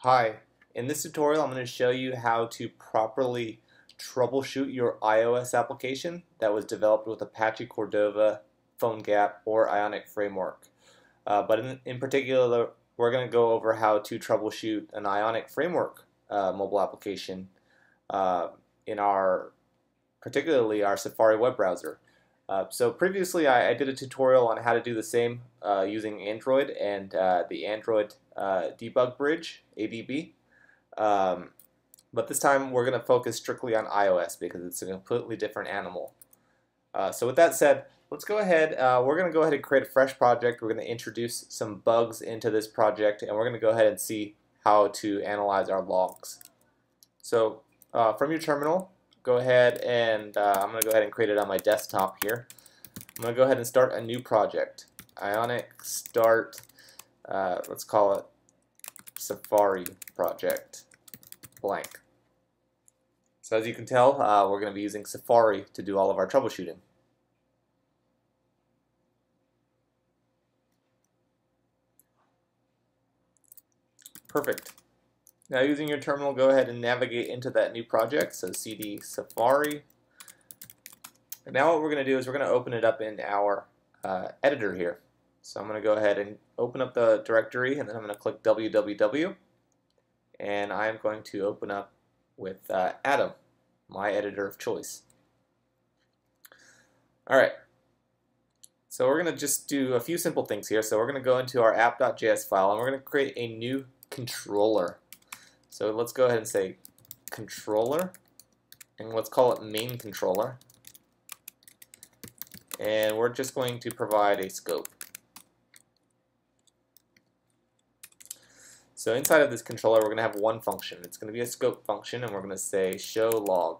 Hi, in this tutorial I'm going to show you how to properly troubleshoot your iOS application that was developed with Apache Cordova, PhoneGap, or Ionic Framework. But in particular, we're going to go over how to troubleshoot an Ionic Framework mobile application in particularly our Safari web browser. So previously I did a tutorial on how to do the same using Android and the Android debug bridge, ADB. But this time we're going to focus strictly on iOS because it's a completely different animal. So with that said, let's go ahead, we're going to go ahead and create a fresh project. We're going to introduce some bugs into this project and we're going to go ahead and see how to analyze our logs. So from your terminal, go ahead and I'm going to go ahead and create it on my desktop here. I'm going to go ahead and start a new project. Ionic start, let's call it Safari project blank. So as you can tell, we're going to be using Safari to do all of our troubleshooting. Perfect. Now using your terminal, go ahead and navigate into that new project, so cd Safari. And now what we're going to do is we're going to open it up in our editor here. So I'm going to go ahead and open up the directory, and then I'm going to click www. And I'm going to open up with Atom, my editor of choice. Alright, so we're going to just do a few simple things here. So we're going to go into our app.js file, and we're going to create a new controller. So let's go ahead and say controller, and let's call it main controller, and we're just going to provide a scope. So inside of this controller we're going to have one function. It's going to be a scope function, and we're going to say show log.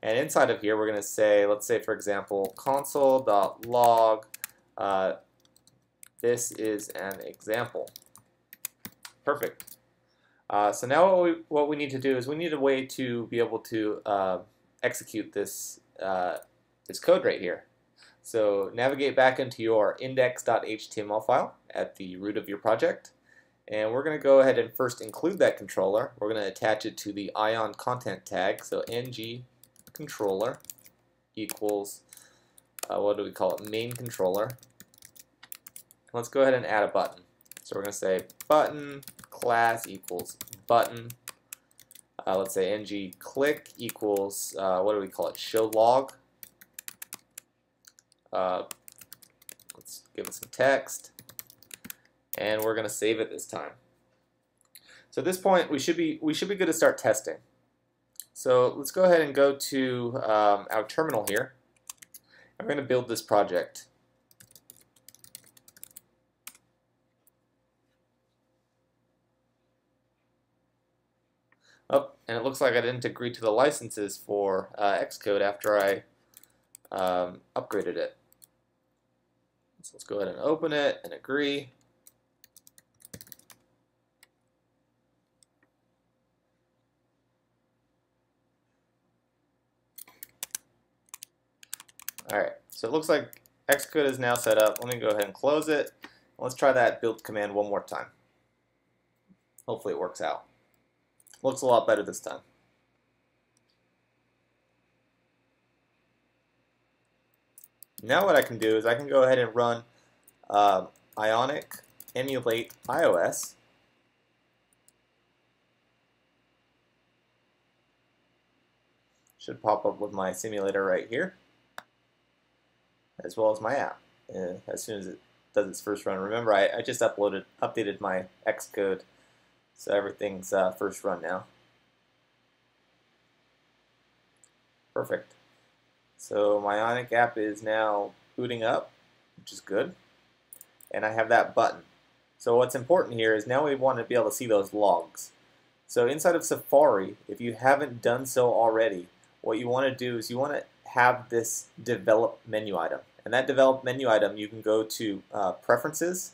And inside of here we're going to say, let's say for example, console.log, this is an example. Perfect. So now what we need to do is we need a way to be able to execute this code right here. So navigate back into your index.html file at the root of your project, and we're going to go ahead and first include that controller. We're going to attach it to the ion content tag, so ng controller equals what do we call it? Main controller. Let's go ahead and add a button. So we're going to say button class equals button. Let's say ng click equals what do we call it? Show log. Let's give it some text, and we're going to save it this time. So at this point, we should be good to start testing. So let's go ahead and go to our terminal here, and we're going to build this project. Oh, and it looks like I didn't agree to the licenses for Xcode after I upgraded it. So let's go ahead and open it and agree. Alright, so it looks like Xcode is now set up. Let me go ahead and close it. Let's try that build command one more time. Hopefully it works out. Looks a lot better this time. Now what I can do is I can go ahead and run Ionic emulate iOS. Should pop up with my simulator right here, as well as my app. As soon as it does its first run, remember I just updated my Xcode. So everything's first run now. Perfect. So my Ionic app is now booting up, which is good. And I have that button. So what's important here is now we want to be able to see those logs. So inside of Safari, if you haven't done so already, what you want to do is you want to have this develop menu item. And that develop menu item, you can go to Preferences,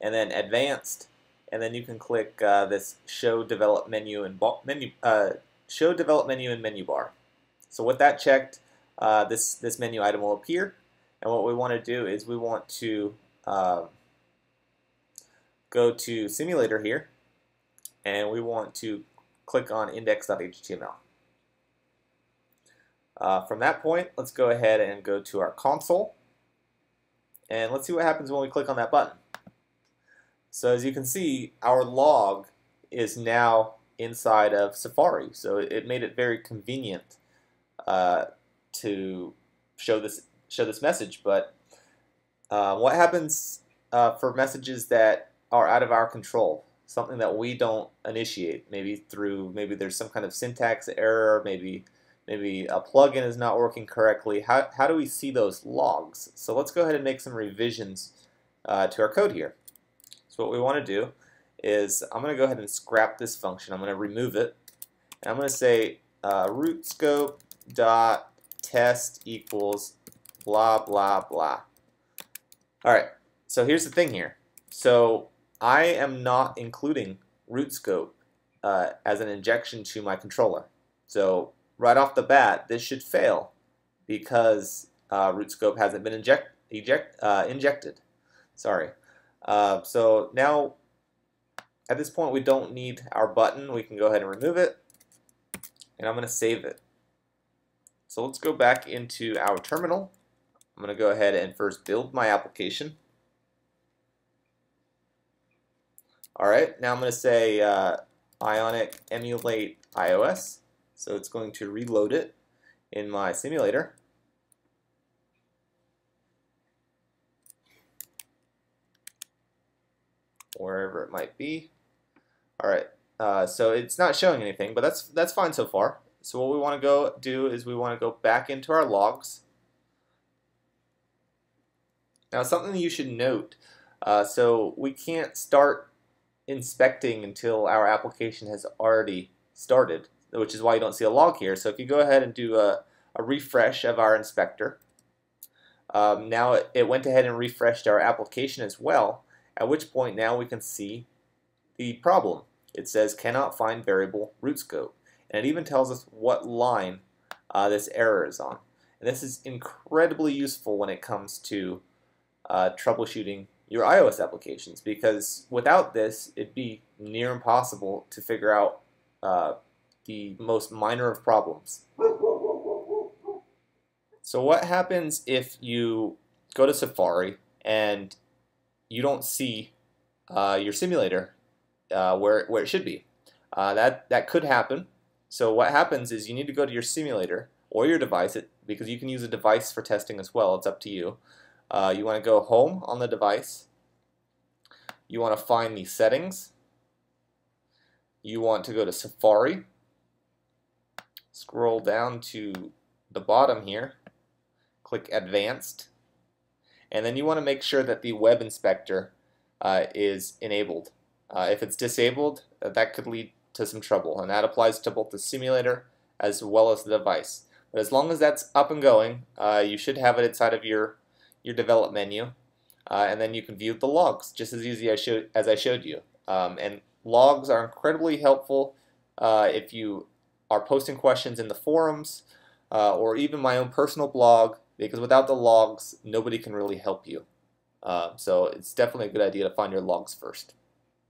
and then Advanced, and then you can click this Show Develop Menu and Menu Bar. So with that checked, this menu item will appear, and what we want to do is we want to go to simulator here, and we want to click on index.html. From that point, let's go ahead and go to our console, and let's see what happens when we click on that button. So as you can see, our log is now inside of Safari, so it made it very convenient to show this message. But what happens for messages that are out of our control, something that we don't initiate, maybe there's some kind of syntax error, maybe a plugin is not working correctly. How do we see those logs? So let's go ahead and make some revisions to our code here. So what we want to do is I'm going to go ahead and scrap this function. I'm going to remove it, and I'm going to say root scope dot test equals blah blah blah. Alright, so here's the thing here. So I am not including root scope as an injection to my controller. So right off the bat, this should fail because root scope hasn't been injected. Sorry. So now at this point, we don't need our button. We can go ahead and remove it, and I'm going to save it. So let's go back into our terminal. I'm going to go ahead and first build my application. Alright, now I'm going to say Ionic emulate iOS. So it's going to reload it in my simulator. Wherever it might be. Alright, so it's not showing anything, but that's fine so far. So what we want to go do is we want to go back into our logs. Now something you should note, so we can't start inspecting until our application has already started, which is why you don't see a log here. So if you go ahead and do a refresh of our inspector, now it went ahead and refreshed our application as well, at which point now we can see the problem. It says cannot find variable root scope, and it even tells us what line this error is on. And this is incredibly useful when it comes to troubleshooting your iOS applications, because without this, it'd be near impossible to figure out the most minor of problems. So what happens if you go to Safari and you don't see your simulator where it should be? That could happen. So what happens is you need to go to your simulator or your device, because you can use a device for testing as well. It's up to you. You want to go home on the device. You want to find the settings. You want to go to Safari. Scroll down to the bottom here. Click Advanced. And then you want to make sure that the web inspector is enabled. If it's disabled, that could lead to some trouble, and that applies to both the simulator as well as the device. But as long as that's up and going, you should have it inside of your develop menu, and then you can view the logs just as easy as I showed you. And logs are incredibly helpful if you are posting questions in the forums or even my own personal blog, because without the logs, nobody can really help you. So it's definitely a good idea to find your logs first.